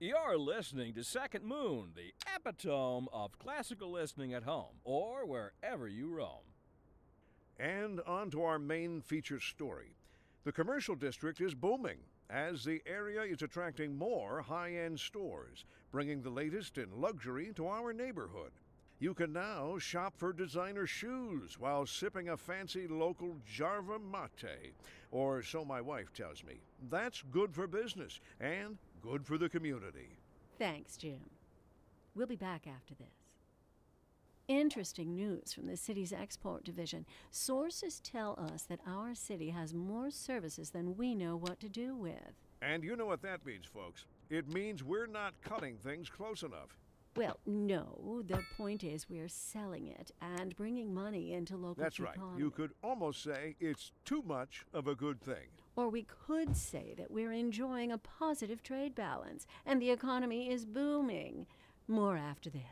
You're listening to Second Moon, the epitome of classical listening at home or wherever you roam. And on to our main feature story. The commercial district is booming as the area is attracting more high-end stores, bringing the latest in luxury to our neighborhood. You can now shop for designer shoes while sipping a fancy local Jarva mate, or so my wife tells me. That's good for business and good for the community. Thanks, Jim. We'll be back after this. Interesting news from the city's export division. Sources tell us that our city has more services than we know what to do with. And you know what that means, folks. It means we're not cutting things close enough. Well, no. The point is we're selling it and bringing money into local economy. That's right. You could almost say it's too much of a good thing. Or we could say that we're enjoying a positive trade balance and the economy is booming. More after this.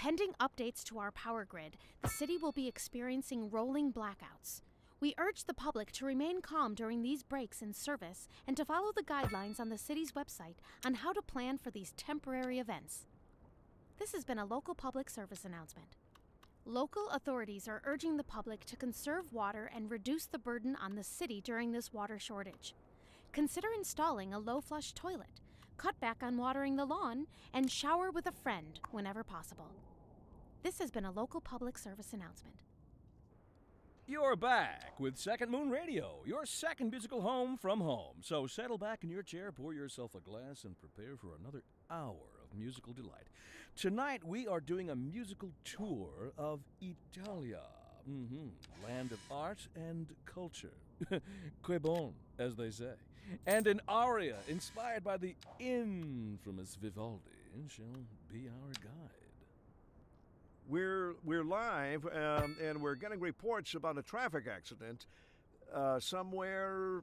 Pending updates to our power grid, the city will be experiencing rolling blackouts. We urge the public to remain calm during these breaks in service and to follow the guidelines on the city's website on how to plan for these temporary events. This has been a local public service announcement. Local authorities are urging the public to conserve water and reduce the burden on the city during this water shortage. Consider installing a low-flush toilet, cut back on watering the lawn, and shower with a friend whenever possible. This has been a local public service announcement. You're back with Second Moon Radio, your second musical home from home. So settle back in your chair, pour yourself a glass, and prepare for another hour of musical delight. Tonight we are doing a musical tour of Italia. Land of art and culture. Que bon, as they say. And an aria inspired by the infamous Vivaldi shall be our guide. We're live, and we're getting reports about a traffic accident somewhere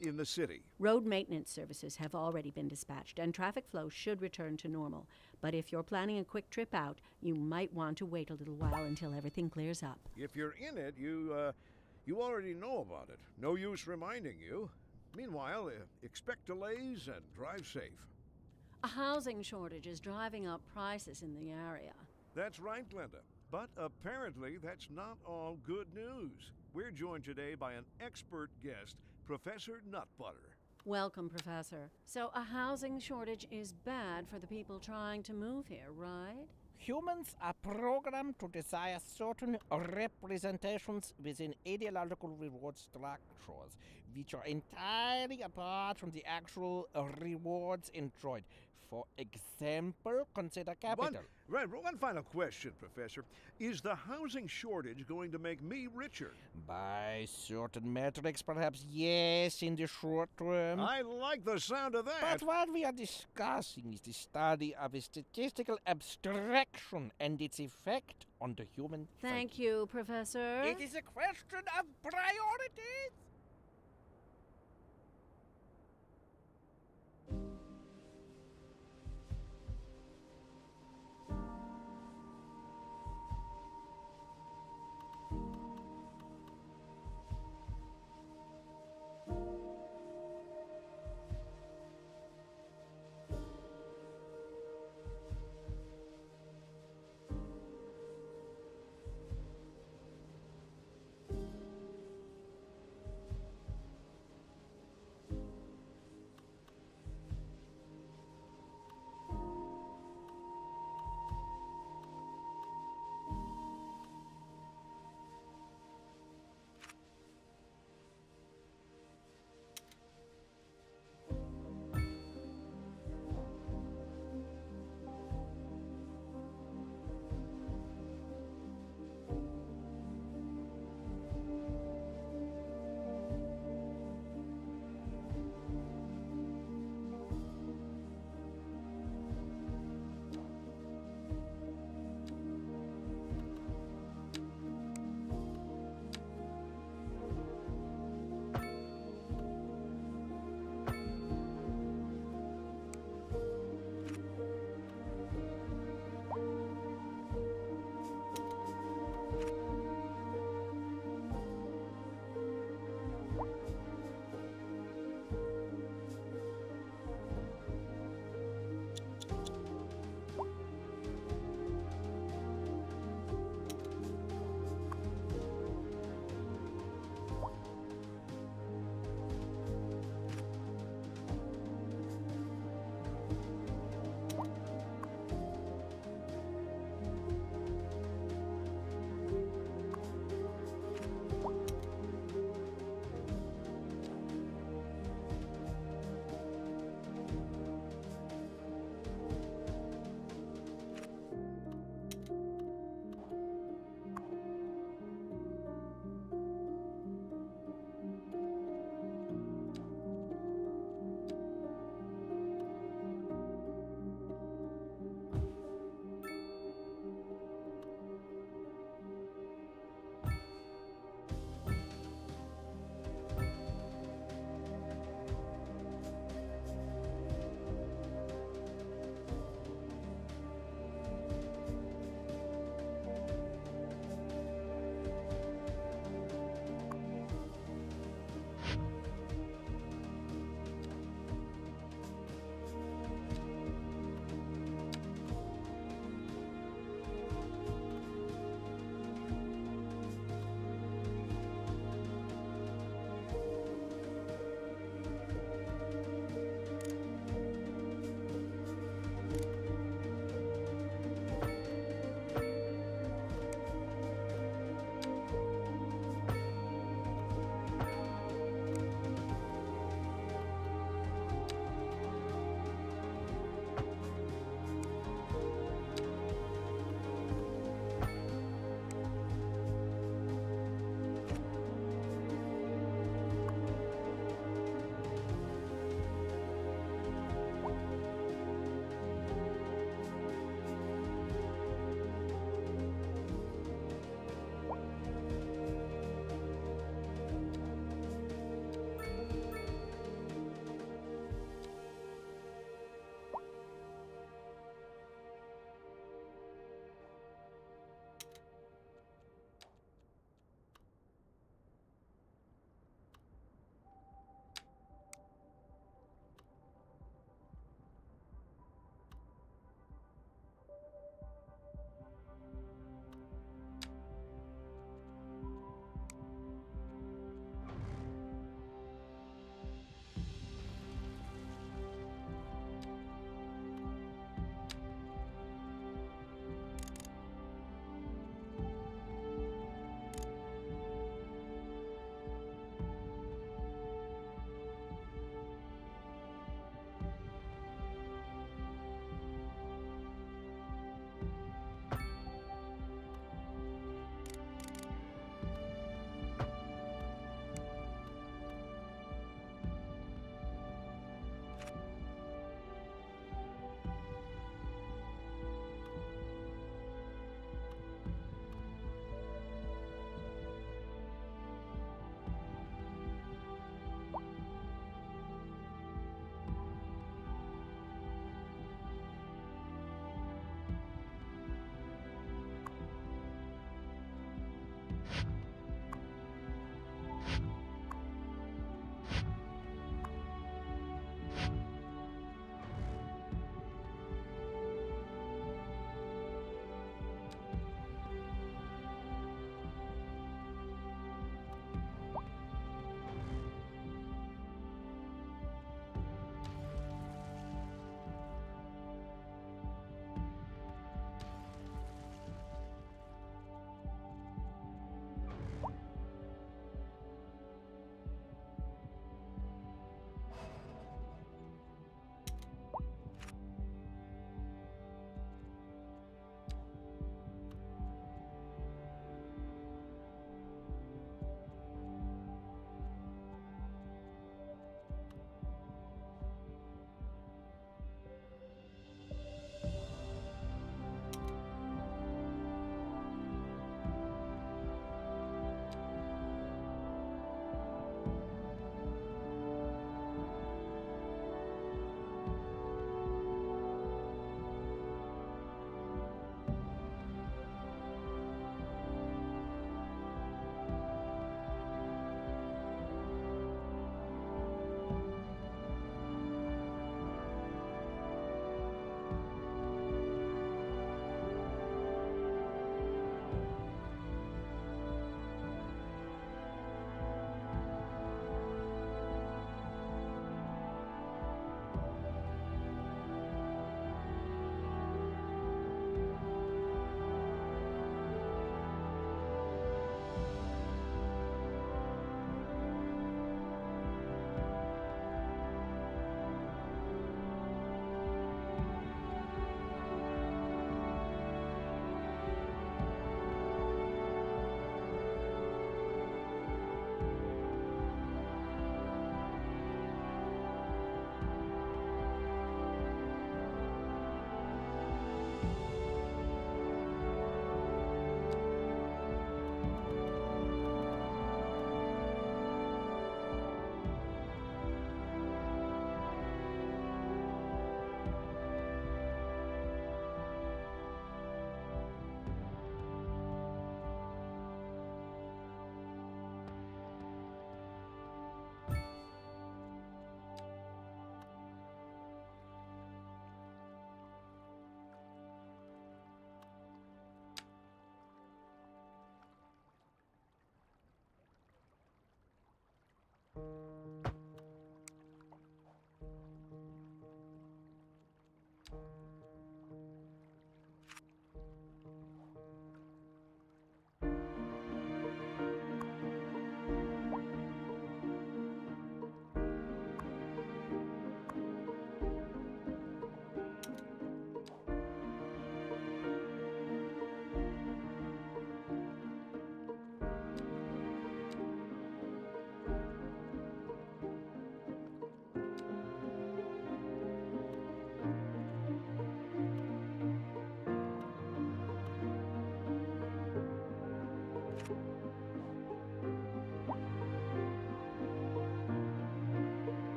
in the city. Road maintenance services have already been dispatched, and traffic flow should return to normal. But if you're planning a quick trip out, you might want to wait a little while until everything clears up. If you're in it, you already know about it. No use reminding you. Meanwhile, expect delays and drive safe. A housing shortage is driving up prices in the area. That's right, Glenda. But apparently, that's not all good news. We're joined today by an expert guest, Professor Nutbutter. Welcome, Professor. So a housing shortage is bad for the people trying to move here, right? Humans are programmed to desire certain representations within ideological reward structures, which are entirely apart from the actual rewards enjoyed. For example, consider capital. One final question, Professor. Is the housing shortage going to make me richer? By certain metrics, perhaps yes, in the short term. I like the sound of that. But what we are discussing is the study of a statistical abstraction and its effect on the human psyche. Thank you, Professor. It is a question of priorities.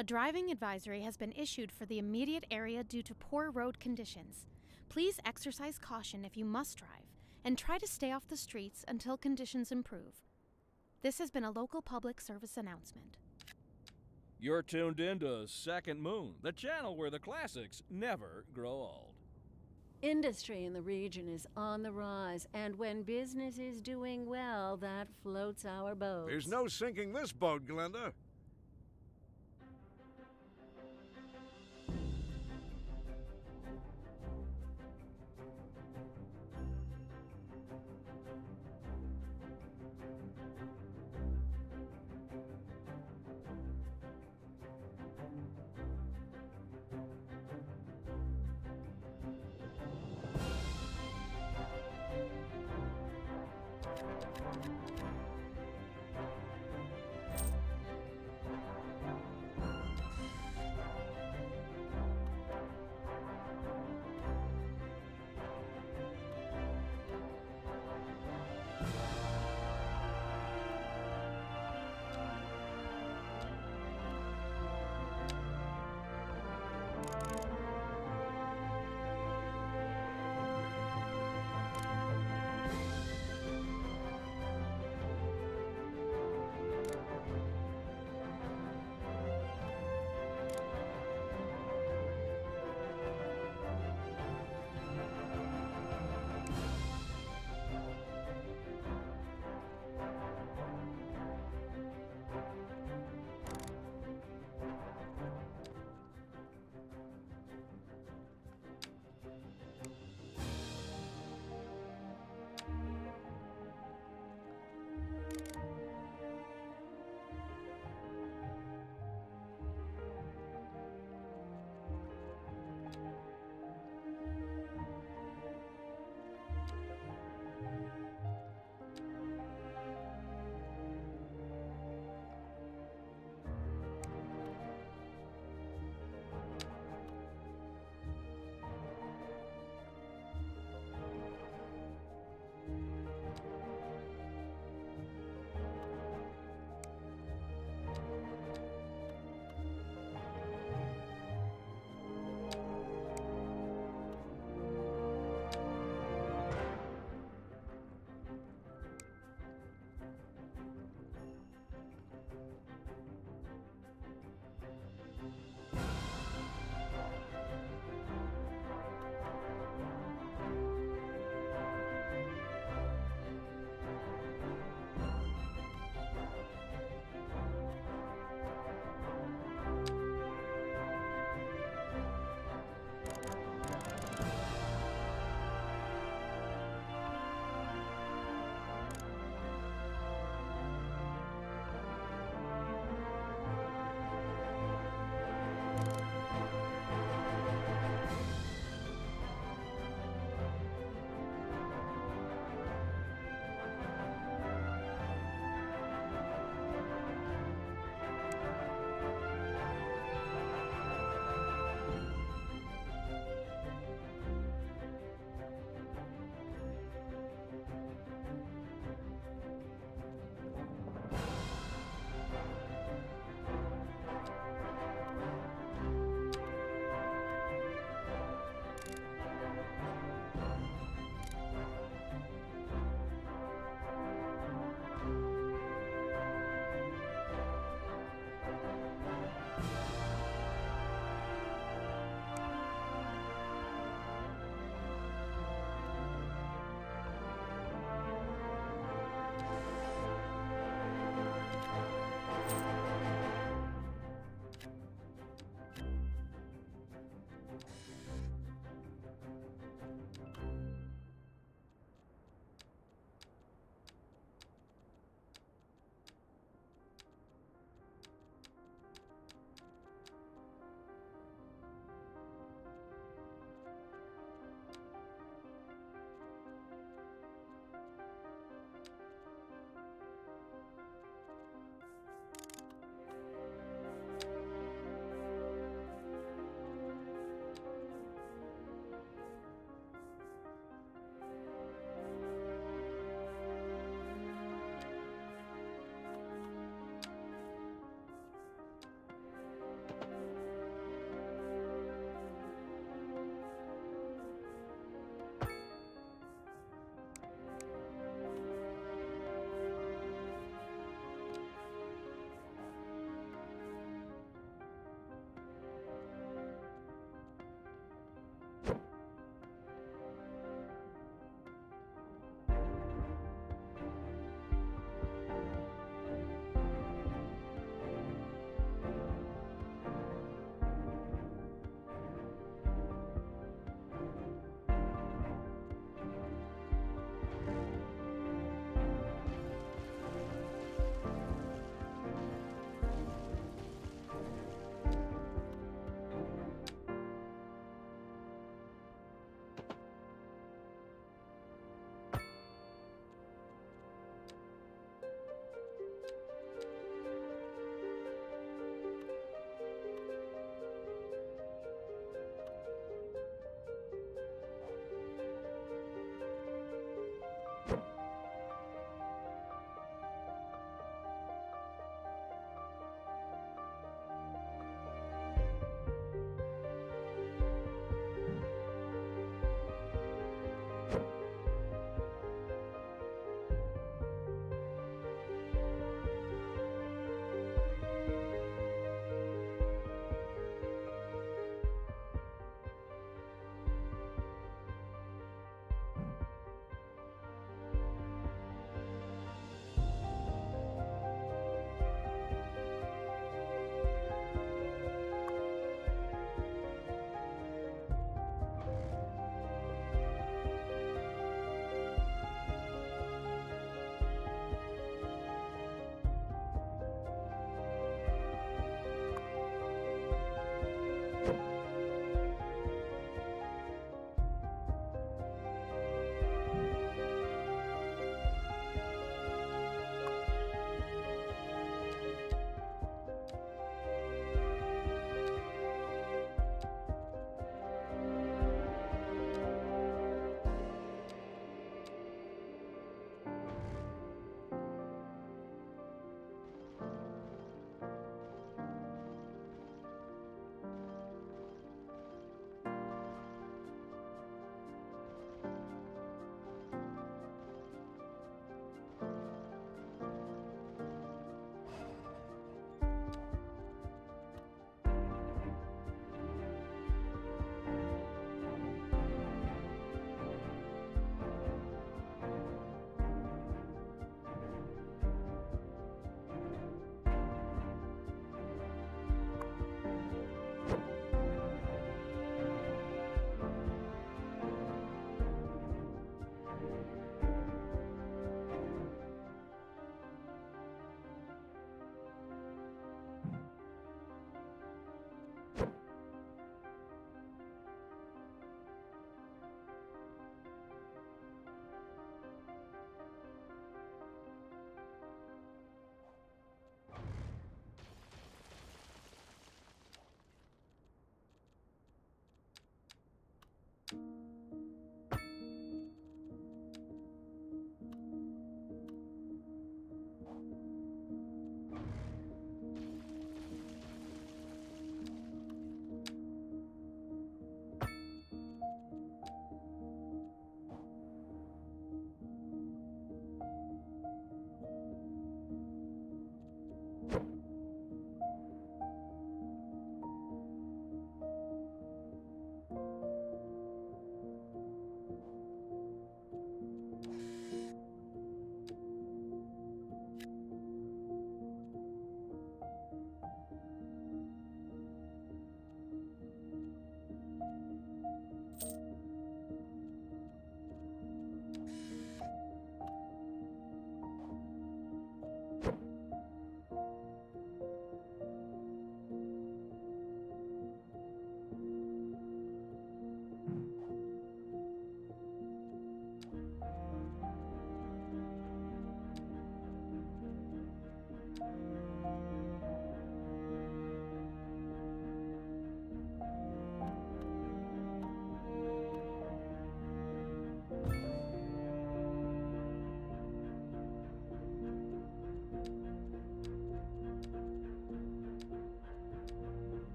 A driving advisory has been issued for the immediate area due to poor road conditions. Please exercise caution if you must drive, and try to stay off the streets until conditions improve. This has been a local public service announcement. You're tuned in to Second Moon, the channel where the classics never grow old. Industry in the region is on the rise, and when business is doing well, that floats our boat. There's no sinking this boat, Glenda.